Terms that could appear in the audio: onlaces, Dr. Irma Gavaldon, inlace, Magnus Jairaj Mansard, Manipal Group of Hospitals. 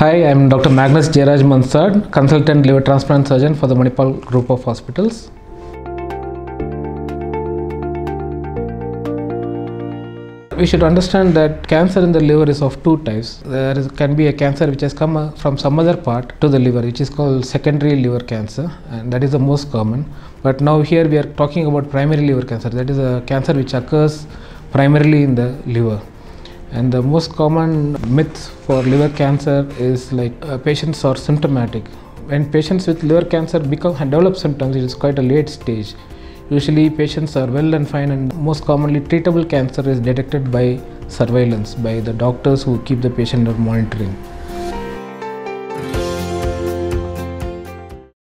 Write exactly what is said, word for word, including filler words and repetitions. Hi, I am Doctor Magnus Jairaj Mansard, Consultant Liver Transplant Surgeon for the Manipal Group of Hospitals. We should understand that cancer in the liver is of two types. There is, can be a cancer which has come from some other part to the liver, which is called secondary liver cancer, and that is the most common. But now here we are talking about primary liver cancer, that is a cancer which occurs primarily in the liver. And the most common myth for liver cancer is like uh, patients are symptomatic. When patients with liver cancer become and develop symptoms, it is quite a late stage. Usually patients are well and fine, and most commonly treatable cancer is detected by surveillance, by the doctors who keep the patient under monitoring.